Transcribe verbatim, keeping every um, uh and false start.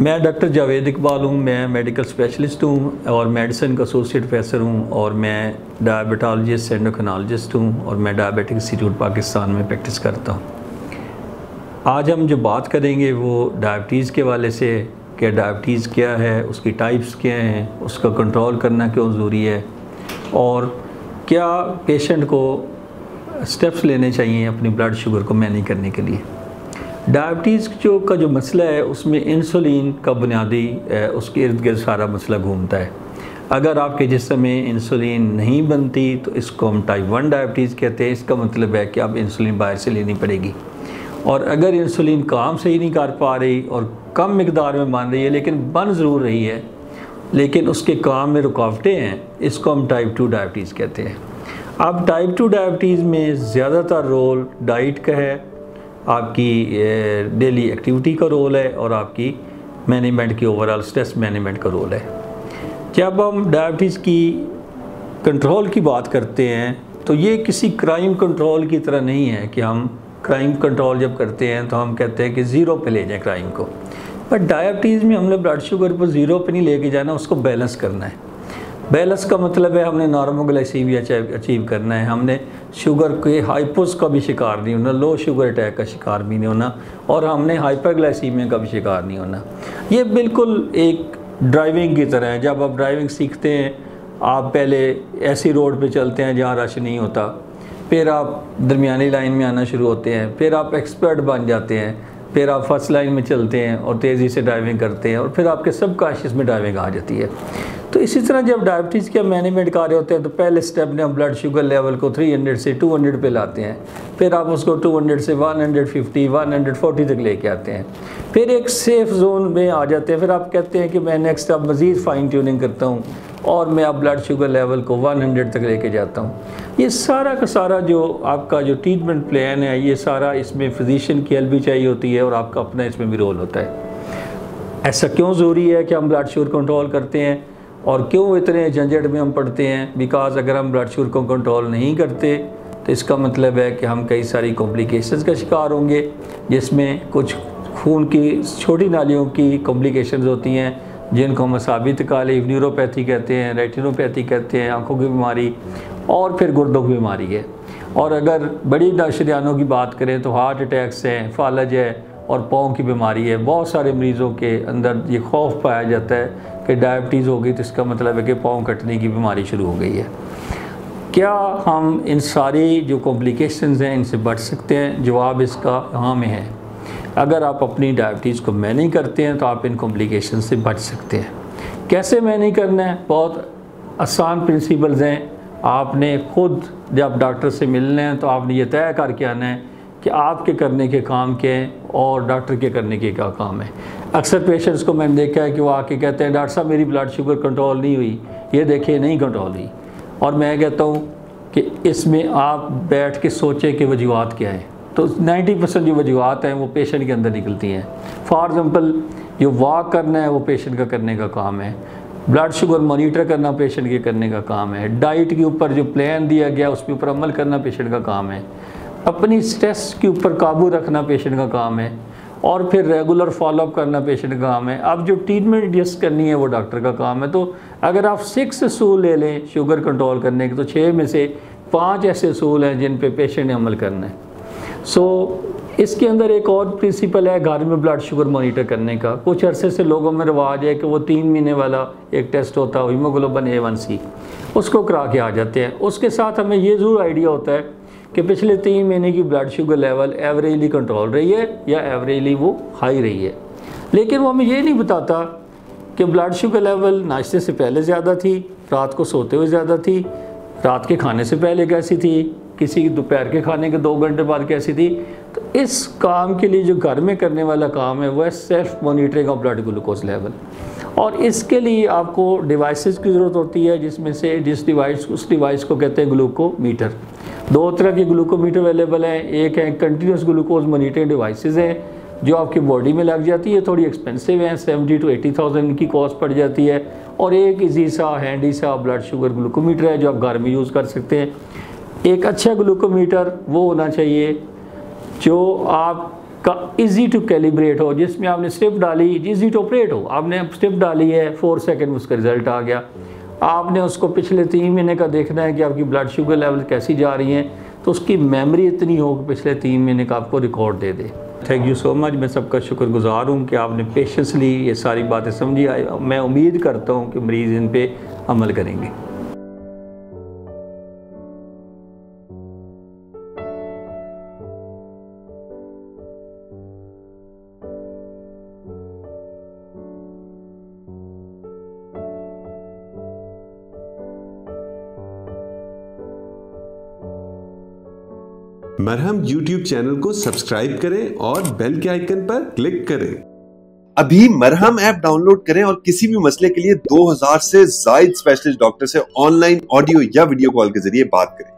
मैं डॉक्टर जावेद इकबाल हूँ, मैं मेडिकल स्पेशलिस्ट हूँ और मेडिसिन का एसोसिएट प्रोफेसर हूँ और मैं डायबिटोलॉजिस्ट एंडोक्रिनोलॉजिस्ट हूँ और मैं डायबिटिक इंस्टीट्यूट पाकिस्तान में प्रैक्टिस करता हूँ। आज हम जो बात करेंगे वो डायबिटीज़ के वाले से कि डायबिटीज़ क्या है, उसकी टाइप्स क्या हैं, उसका कंट्रोल करना क्यों ज़रूरी है और क्या पेशेंट को स्टेप्स लेने चाहिए अपनी ब्लड शुगर को मैनेज करने के लिए। डायबिटीज़ जो का जो मसला है उसमें इंसुलिन का बुनियादी उसके इर्द गिर्द सारा मसला घूमता है। अगर आपके जिस्म में इंसुलिन नहीं बनती तो इसको हम टाइप वन डायबिटीज़ कहते हैं। इसका मतलब है कि अब इंसुलिन बाहर से लेनी पड़ेगी और अगर इंसुलिन काम सही नहीं कर पा रही और कम मिकदार में बन रही है लेकिन बन ज़रूर रही है लेकिन उसके काम में रुकावटें हैं, इसको हम टाइप टू डायबिटीज़ कहते हैं। अब टाइप टू डायबिटीज़ में ज़्यादातर रोल डाइट का है, आपकी डेली एक्टिविटी का रोल है और आपकी मैनेजमेंट की ओवरऑल स्ट्रेस मैनेजमेंट का रोल है। जब हम डायबिटीज़ की कंट्रोल की बात करते हैं तो ये किसी क्राइम कंट्रोल की तरह नहीं है कि हम क्राइम कंट्रोल जब करते हैं तो हम कहते हैं कि ज़ीरो पे ले जाएं क्राइम को, बट डायबिटीज़ में हमने ब्लड शुगर को ज़ीरो पे नहीं लेके जाना, उसको बैलेंस करना है। बैलेंस का मतलब है हमने नॉर्मोग्लाइसीमिया अचीव करना है, हमने शुगर के हाइपोस का भी शिकार नहीं होना, लो शुगर अटैक का शिकार भी नहीं होना और हमने हाइपरग्लाइसीमिया का भी शिकार नहीं होना। ये बिल्कुल एक ड्राइविंग की तरह है। जब आप ड्राइविंग सीखते हैं आप पहले ऐसी रोड पे चलते हैं जहाँ रश नहीं होता, फिर आप दरमियानी लाइन में आना शुरू होते हैं, फिर आप एक्सपर्ट बन जाते हैं, फिर आप फर्स्ट लाइन में चलते हैं और तेज़ी से ड्राइविंग करते हैं और फिर आपके सब काशिश में ड्राइविंग आ जाती है। तो इसी तरह जब डायबिटीज़ के मैनेजमेंट कार्य होते हैं तो पहले स्टेप में हम ब्लड शुगर लेवल को तीन सौ से दो सौ पे लाते हैं, फिर आप उसको दो सौ से एक सौ पचास, एक सौ चालीस तक लेके आते हैं, फिर एक सेफ़ जोन में आ जाते हैं। फिर आप कहते हैं कि मैं नेक्स्ट अब मज़ीद फ़ाइन ट्यूनिंग करता हूँ और मैं आप ब्लड शुगर लेवल को सौ तक लेके जाता हूँ। ये सारा का सारा जो आपका जो ट्रीटमेंट प्लान है ये सारा इसमें फिजिशियन की हेल्प भी चाहिए होती है और आपका अपना इसमें भी रोल होता है। ऐसा क्यों ज़रूरी है कि हम ब्लड शुगर कंट्रोल करते हैं और क्यों इतने झंझट में हम पड़ते हैं? बिकॉज अगर हम ब्लड शुगर को कंट्रोल नहीं करते तो इसका मतलब है कि हम कई सारी कॉम्प्लिकेशंस का शिकार होंगे, जिसमें कुछ खून की छोटी नालियों की कॉम्प्लिकेशंस होती हैं जिनको हम असाबी तकालीफ न्यूरोपैथी कहते हैं, रेटिनोपैथी कहते हैं, आँखों की बीमारी और फिर गुर्दों की बीमारी है। और अगर बड़ी शरियानों की बात करें तो हार्ट अटैक्स हैं, फालज है और पाँव की बीमारी है। बहुत सारे मरीज़ों के अंदर ये खौफ पाया जाता है कि डायबिटीज़ हो गई तो इसका मतलब है कि पाँव कटने की बीमारी शुरू हो गई है। क्या हम इन सारी जो कॉम्प्लिकेशंस हैं इनसे बच सकते हैं? जवाब इसका हाँ में है। अगर आप अपनी डायबिटीज़ को मैनेज करते हैं तो आप इन कॉम्प्लिकेशन से बच सकते हैं। कैसे मैनेज करना है? बहुत आसान प्रिंसिपल्स हैं। आपने खुद जब डॉक्टर से मिलना है तो आपने ये तय करके आना है कि आपके करने के काम क्या हैं और डॉक्टर के करने के क्या काम है। अक्सर पेशेंट्स को मैंने देखा है कि वो आके कहते हैं डॉक्टर साहब मेरी ब्लड शुगर कंट्रोल नहीं हुई, ये देखिए नहीं कंट्रोल हुई। और मैं कहता हूँ कि इसमें आप बैठ के सोचें कि वजूहत क्या हैं, तो नब्बे परसेंट जो वजूहत हैं वो पेशेंट के अंदर निकलती हैं। फॉर एग्ज़ाम्पल जो वॉक करना है वो पेशेंट का करने का काम है, ब्लड शुगर मॉनिटर करना पेशेंट के करने का काम है, डाइट के ऊपर जो प्लान दिया गया उसके ऊपर अमल करना पेशेंट का काम है, अपनी स्ट्रेस के ऊपर काबू रखना पेशेंट का काम है और फिर रेगुलर फॉलोअप करना पेशेंट का काम है। अब जो ट्रीटमेंट एडजस्ट करनी है वो डॉक्टर का काम है। तो अगर आप सिक्स असूल ले लें शुगर कंट्रोल करने के तो छः में से पाँच ऐसे असूल हैं जिन पे पेशेंट ने अमल करना है। सो इसके अंदर एक और प्रिंसिपल है घर में ब्लड शुगर मॉनिटर करने का। कुछ अरसे से लोगों में रिवाज है कि वो तीन महीने वाला एक टेस्ट होता है हीमोग्लोबिन ए वन सी, उसको करा के आ जाते हैं। उसके साथ हमें ये ज़रूर आइडिया होता है कि पिछले तीन महीने की blood sugar level averagely control रही है या एवरेजली वो हाई रही है, लेकिन वो हमें ये नहीं बताता कि ब्लड शुगर लेवल नाश्ते से पहले ज़्यादा थी, रात को सोते हुए ज़्यादा थी, रात के खाने से पहले कैसी थी, किसी दोपहर के खाने के दो घंटे बाद कैसी थी। तो इस काम के लिए जो घर में करने वाला काम है वो है self monitoring of blood glucose level और इसके लिए आपको डिवाइसेस की ज़रूरत होती है, जिसमें से जिस डिवाइस उस डिवाइस को कहते हैं ग्लूकोमीटर। दो तरह के ग्लूकोमीटर अवेलेबल हैं, एक है कंटिन्यूस ग्लूकोज मॉनिटरिंग डिवाइसेस हैं जो आपकी बॉडी में लग जाती है, थोड़ी एक्सपेंसिव हैं, सेवेंटी टू एटी थाउजेंड की कॉस्ट पड़ जाती है, और एक इजी सा हैंडी सा ब्लड शुगर ग्लूकोमीटर है जो आप घर में यूज़ कर सकते हैं। एक अच्छा ग्लूकोमीटर वो होना चाहिए जो आप का इजी टू कैलिब्रेट हो, जिसमें आपने स्टेप डाली, इजी टू ऑपरेट हो, आपने स्टेप डाली है, फोर सेकेंड में उसका रिजल्ट आ गया। आपने उसको पिछले तीन महीने का देखना है कि आपकी ब्लड शुगर लेवल कैसी जा रही हैं, तो उसकी मेमोरी इतनी हो कि पिछले तीन महीने का आपको रिकॉर्ड दे दे। थैंक यू सो मच, मैं सबका शुक्रगुजार हूँ कि आपने पेशेंसली ये सारी बातें समझी। मैं उम्मीद करता हूँ कि मरीज़ इन पे अमल करेंगे। मरहम यूट्यूब चैनल को सब्सक्राइब करें और बेल के आइकन पर क्लिक करें। अभी मरहम ऐप डाउनलोड करें और किसी भी मसले के लिए दो हज़ार से ज्यादा स्पेशलिस्ट डॉक्टर से ऑनलाइन ऑडियो या वीडियो कॉल के जरिए बात करें।